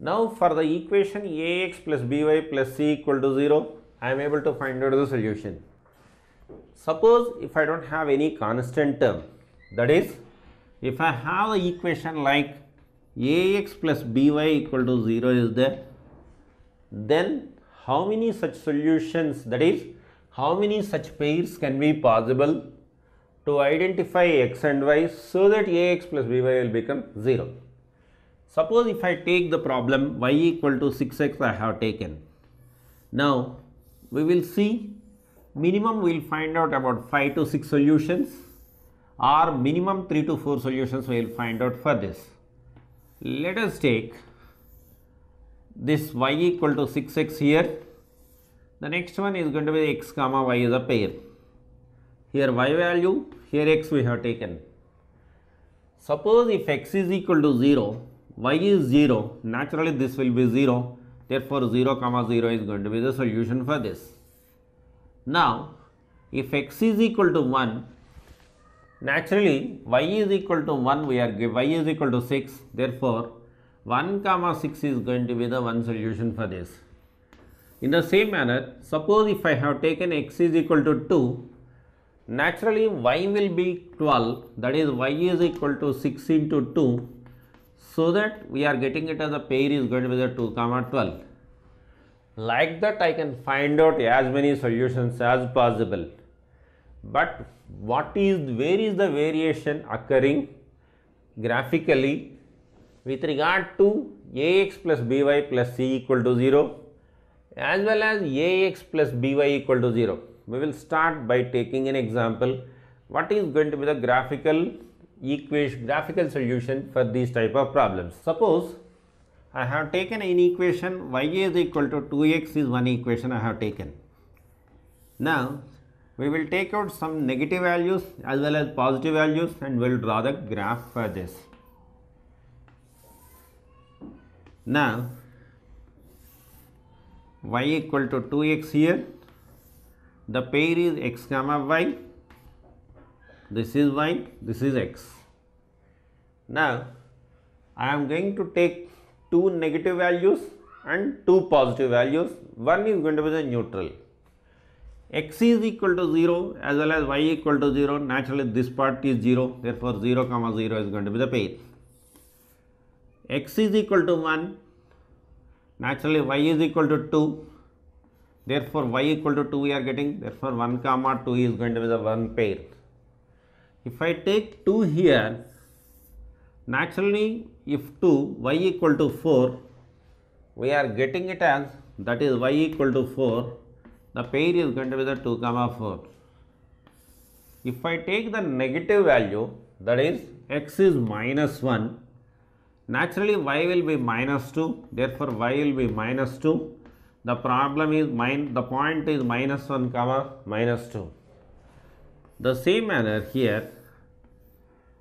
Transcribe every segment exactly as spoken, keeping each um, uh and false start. Now for the equation ax plus by plus c equal to zero, I am able to find out the solution. Suppose if I don't have any constant term, that is, if I have an equation like ax plus by equal to zero is there, then how many such solutions, that is, how many such pairs can be possible to identify x and y so that ax plus by will become zero. Suppose if I take the problem y equal to six x I have taken. Now we will see minimum we will find out about five to six solutions, or minimum three to four solutions we will find out for this. Let us take this y equal to six x here. The next one is going to be x comma y is a pair. Here y value, here x we have taken. Suppose if x is equal to zero, y is zero, naturally this will be zero, therefore zero comma zero is going to be the solution for this. Now if x is equal to one, naturally y is equal to one, we are y is equal to six, therefore one comma six is going to be the one solution for this. In the same manner, suppose if I have taken x is equal to two, naturally y will be twelve, that is y is equal to six into two, so that we are getting it as a pair is going to be the two comma twelve. Like that I can find out as many solutions as possible. But what is, where is the variation occurring graphically with regard to ax plus by plus c equal to zero as well as ax plus by equal to zero. We will start by taking an example. What is going to be the graphical equation, graphical solution for these type of problems? Suppose I have taken an equation y is equal to two x is one equation I have taken. Now we will take out some negative values as well as positive values and we will draw the graph for this. Now y equal to two x here, the pair is x comma y, this is y, this is x. Now I am going to take two negative values and two positive values, one is going to be the neutral. X is equal to zero as well as y equal to zero, naturally this part is zero, therefore zero comma zero is going to be the pair. X is equal to one, naturally y is equal to two, therefore y equal to two we are getting, therefore one comma two is going to be the one pair. If I take two here, naturally if two y equal to four, we are getting it as, that is y equal to four, the pair is going to be the two comma four. If I take the negative value, that is x is minus one, naturally y will be minus two, therefore y will be minus two. The problem is min the point is minus one comma minus two. The same manner here,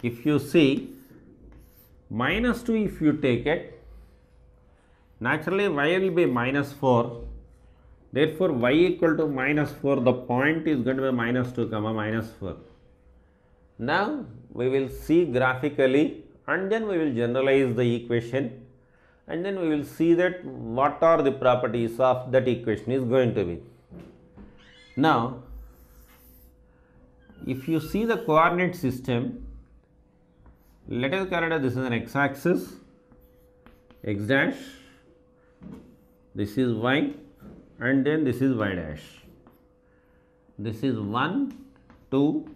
if you see minus two, if you take it, naturally y will be minus four, therefore y equal to minus four, the point is going to be minus two comma minus four. Now we will see graphically and then we will generalize the equation and then we will see that what are the properties of that equation is going to be. Now if you see the coordinate system, let us consider this is an x axis, x dash, this is y, and then this is y dash. This is one, two,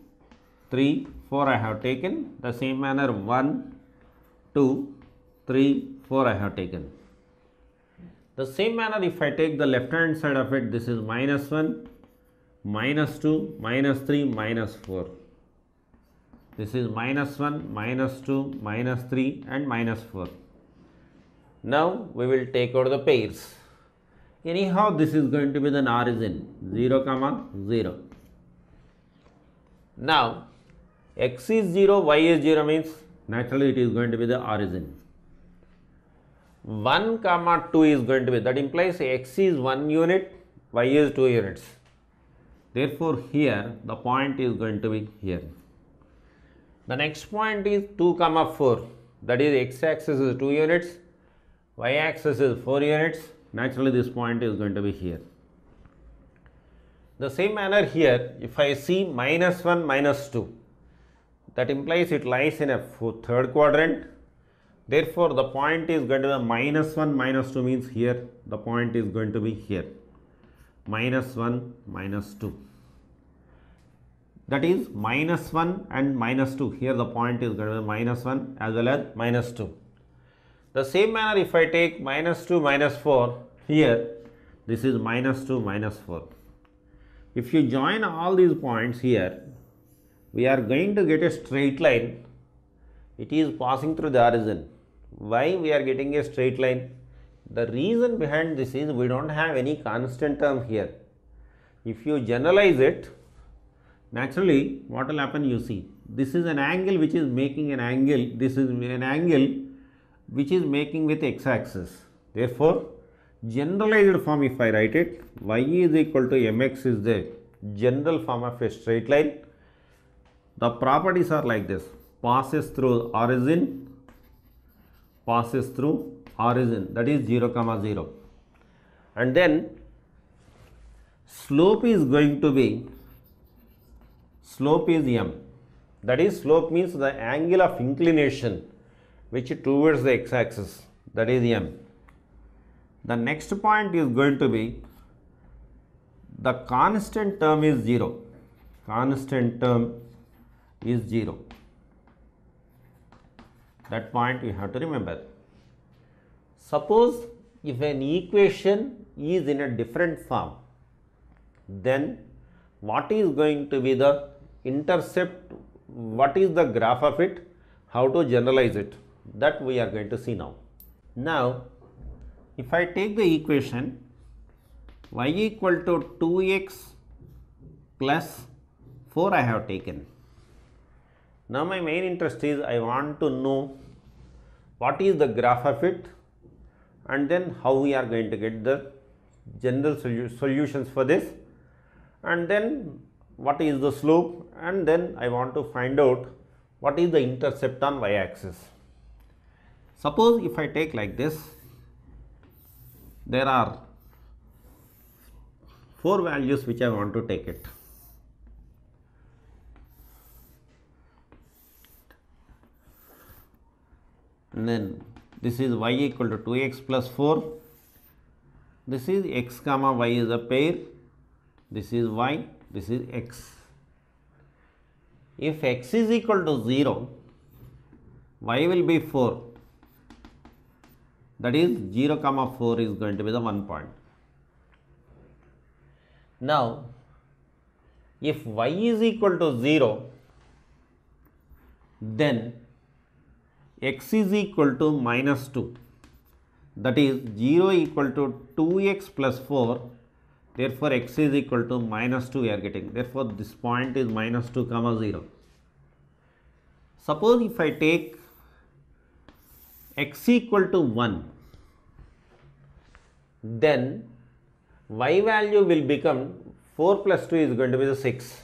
three, four I have taken. The same manner one, two, three, four I have taken. The same manner if I take the left hand side of it, this is minus one, minus two, minus three, minus four. This is minus one, minus two, minus three and minus four. Now we will take out the pairs. Anyhow, this is going to be the origin, zero comma zero. Now x is zero, y is zero means naturally it is going to be the origin. one comma two is going to be, that implies x is one unit, y is two units. Therefore here the point is going to be here. The next point is two comma four, that is x axis is two units, y-axis is four units, naturally this point is going to be here. The same manner here, if I see minus one, minus two, that implies it lies in a third quadrant. Therefore, the point is going to be minus one, minus two means here, the point is going to be here, minus one, minus two. That is minus one and minus two, here the point is going to be minus one as well as minus two. The same manner, if I take minus two, minus four, here, this is minus two, minus four. If you join all these points here, we are going to get a straight line. It is passing through the origin. Why we are getting a straight line? The reason behind this is we don't have any constant term here. If you generalize it, naturally what will happen, you see, this is an angle which is making an angle, this is an angle which is making with x-axis. Therefore, generalized form, if I write it, y is equal to mx is the general form of a straight line. The properties are like this: passes through origin, passes through origin, that is zero comma zero, and then slope is going to be, slope is m, that is slope means the angle of inclination which towards the x-axis, that is m. The next point is going to be, the constant term is zero. Constant term is zero. That point you have to remember. Suppose if an equation is in a different form, then what is going to be the intercept, what is the graph of it, how to generalize it, that we are going to see now. Now, if I take the equation y equal to two x plus four, I have taken. Now, my main interest is I want to know what is the graph of it and then how we are going to get the general solu solutions for this, and then what is the slope, and then I want to find out what is the intercept on y-axis. Suppose if I take like this, there are four values which I want to take it. And then this is y equal to two x plus four. This is x comma y is a pair. This is y, this is x. If x is equal to zero, y will be four. That is zero comma four is going to be the one point. Now, if y is equal to zero, then x is equal to minus two. That is zero equal to two x plus four. Therefore, x is equal to minus two we are getting. Therefore, this point is minus two comma zero. Suppose if I take x equal to one, then y value will become four plus two is going to be the six.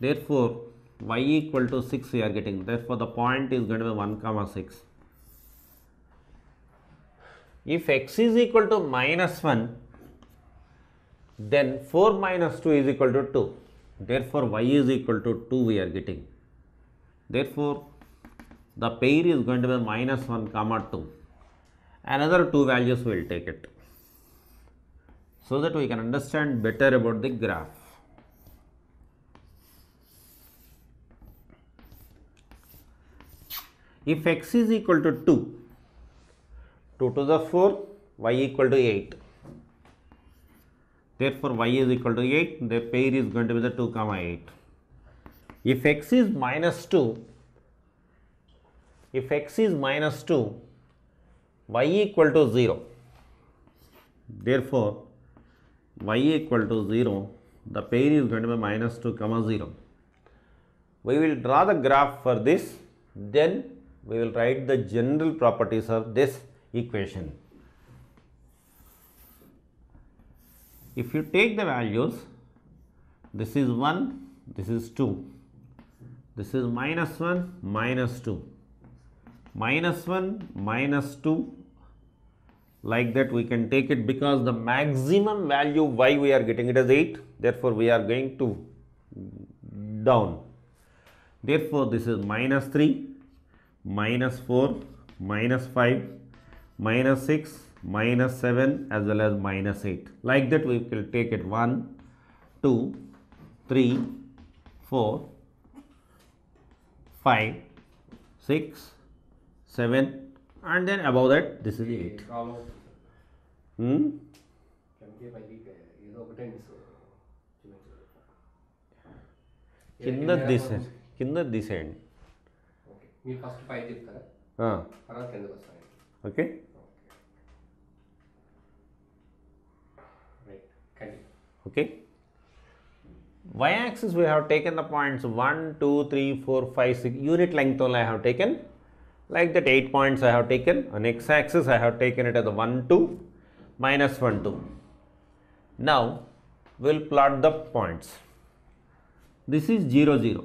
Therefore, y equal to six we are getting. Therefore, the point is going to be one comma six. If x is equal to minus one, then four minus two is equal to two. Therefore, y is equal to two we are getting. Therefore, the pair is going to be minus one comma two. Another two values we will take it, so that we can understand better about the graph. If x is equal to two, two to the four, y equal to eight. Therefore, y is equal to eight, the pair is going to be the two comma eight. If x is minus two, if x is minus two, y equal to zero. Therefore, y equal to zero, the pair is going to be minus two comma zero. We will draw the graph for this, then we will write the general properties of this equation. If you take the values, this is one, this is two, this is minus one, minus two. minus one, minus two like that we can take it, because the maximum value y we are getting, it is eight, therefore we are going to down. Therefore this is minus three, minus four, minus five, minus six, minus seven, as well as minus eight. Like that we will take it one, two, three, four, five, six, seven, and then above that this is eight. Hmm? Kinda this end. Kinda this end. Okay. First five cheptara. Ah. Okay. Right. Okay. Y axis we have taken the points one, two, three, four, five, six. Unit length only I have taken. Like that eight points I have taken. On x axis I have taken it as a one, two, minus one, two. Now we will plot the points. This is zero, zero,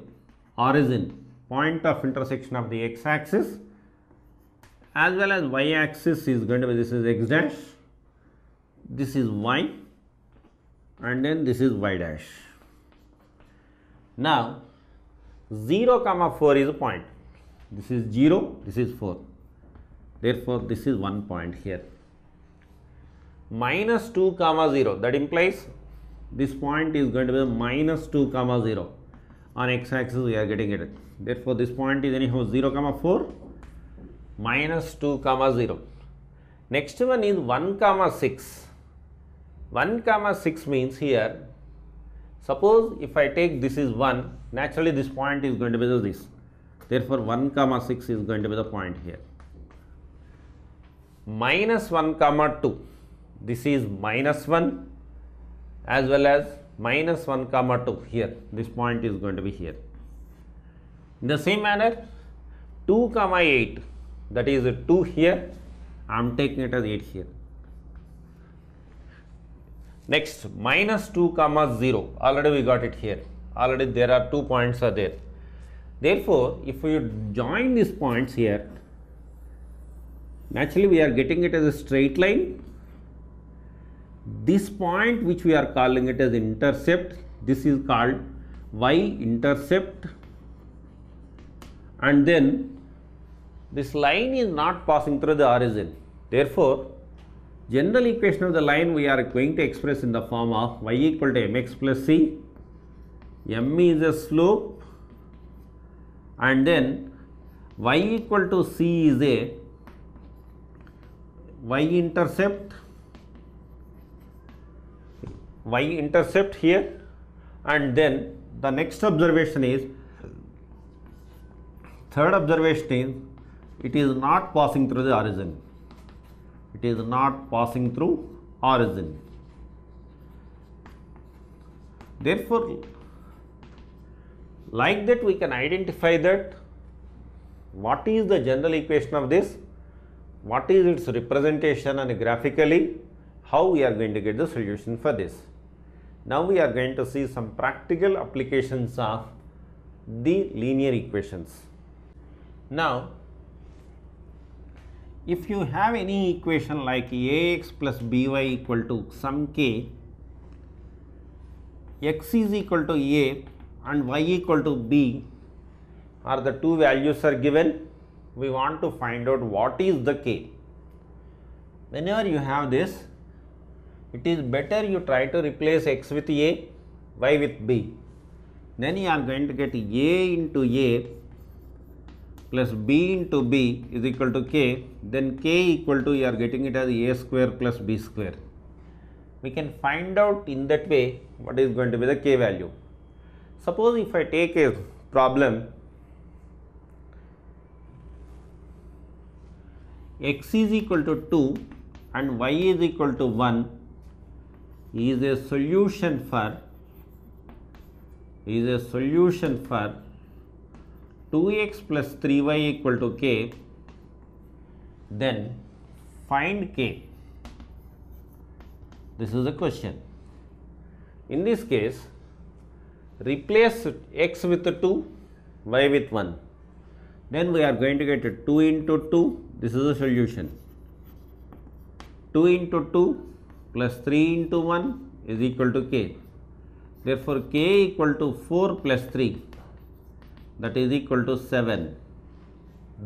origin, point of intersection of the x axis, as well as y axis is going to be, this is x dash, this is y, and then this is y dash. Now zero comma four is a point. This is zero, this is four. Therefore, this is one point here. Minus two comma zero, that implies this point is going to be minus two comma zero. On x axis we are getting it. Therefore, this point is anyhow zero comma four, minus two comma zero. Next one is one comma six. one comma six means here, suppose if I take this is one, naturally this point is going to be this. Therefore, one comma six is going to be the point here. Minus one comma two, this is minus one, as well as minus one comma two here, this point is going to be here. In the same manner, two comma eight, that is a two here, I am taking it as eight here. Next, minus two comma zero, already we got it here, already there are two points are there. Therefore, if we join these points here, naturally we are getting it as a straight line. This point which we are calling it as intercept, this is called y-intercept, and then this line is not passing through the origin. Therefore, general equation of the line we are going to express in the form of y equal to mx plus c, m is a slope, and then y equal to c is a y-intercept, y-intercept here, and then the next observation is, third observation is, it is not passing through the origin. It is not passing through origin. Therefore, like that we can identify that what is the general equation of this, what is its representation, and graphically how we are going to get the solution for this. Now we are going to see some practical applications of the linear equations. Now if you have any equation like ax plus by equal to some k, x is equal to a and y equal to b are the two values are given, we want to find out what is the k. Whenever you have this, it is better you try to replace x with a, y with b. Then you are going to get a into a plus b into b is equal to k. Then k equal to, you are getting it as a square plus b square. We can find out in that way what is going to be the k value. Suppose if I take a problem, x is equal to two and y is equal to one is a solution for is a solution for two x plus three y equal to k, then find k. This is the question. In this case, replace x with two, y with one. Then we are going to get two into two. This is a solution. two into two plus three into one is equal to k. Therefore, k equal to four plus three, that is equal to seven.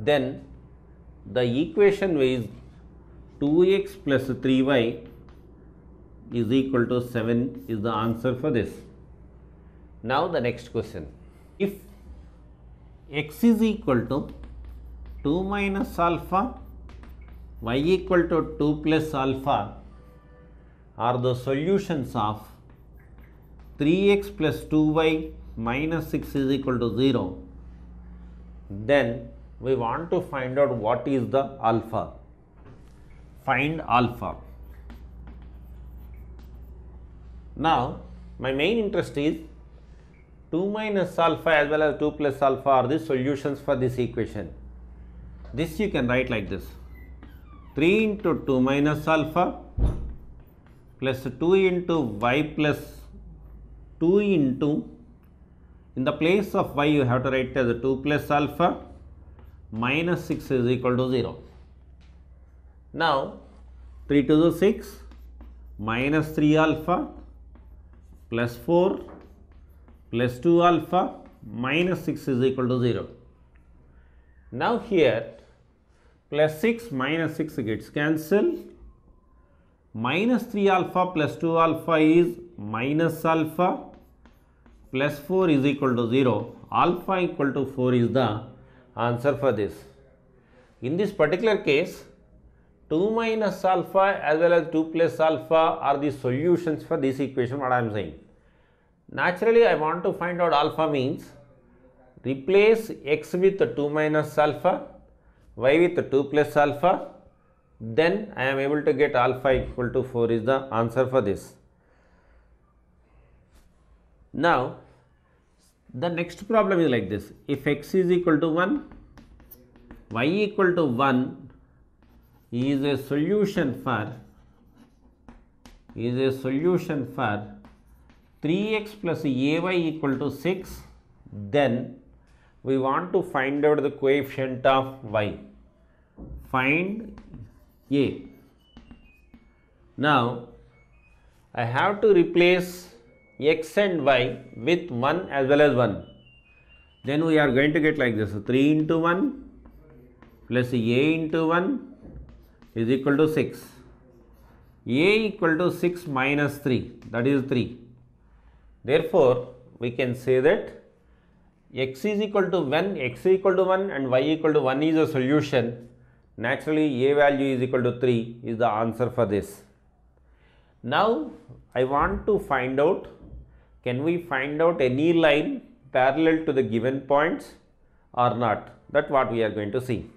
Then the equation is two x plus three y is equal to seven is the answer for this. Now the next question. If x is equal to two minus alpha, y equal to two plus alpha are the solutions of three x plus two y minus six is equal to zero, then we want to find out what is the alpha. Find alpha. Now, my main interest is two minus alpha as well as two plus alpha are the solutions for this equation. This you can write like this. three into two minus alpha plus two into y plus two into, in the place of y you have to write as two plus alpha minus six is equal to zero. Now, three to the six minus three alpha plus four plus two alpha minus six is equal to zero. Now, here plus six minus six gets cancelled. Minus three alpha plus two alpha is minus alpha plus four is equal to zero. Alpha equal to four is the answer for this. In this particular case, two minus alpha as well as two plus alpha are the solutions for this equation, what I am saying. Naturally, I want to find out alpha means replace x with two minus alpha, y with two plus alpha, then I am able to get alpha equal to four is the answer for this. Now, the next problem is like this. If x is equal to one, y equal to one is a solution for is a solution for three x plus ay equal to six, then we want to find out the coefficient of y. Find a. Now, I have to replace x and y with one as well as one. Then we are going to get like this. three into one plus a into one is equal to six. a equal to six minus three, that is three. Therefore, we can say that x is equal to one, x is equal to one and y equal to one is a solution. Naturally, a value is equal to three is the answer for this. Now, I want to find out, can we find out any line parallel to the given points or not? That's what we are going to see.